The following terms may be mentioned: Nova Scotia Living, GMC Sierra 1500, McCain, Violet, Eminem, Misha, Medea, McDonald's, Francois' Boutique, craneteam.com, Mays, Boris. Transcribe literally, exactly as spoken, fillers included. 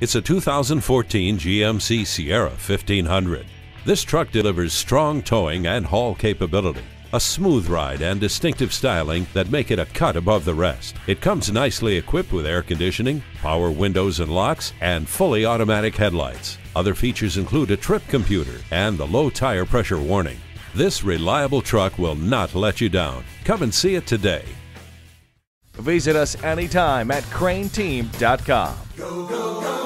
It's a two thousand fourteen G M C Sierra fifteen hundred. This truck delivers strong towing and haul capability, a smooth ride and distinctive styling that make it a cut above the rest. It comes nicely equipped with air conditioning, power windows and locks, and fully automatic headlights. Other features include a trip computer and the low tire pressure warning. This reliable truck will not let you down. Come and see it today. Visit us anytime at crane team dot com. Go, go, go.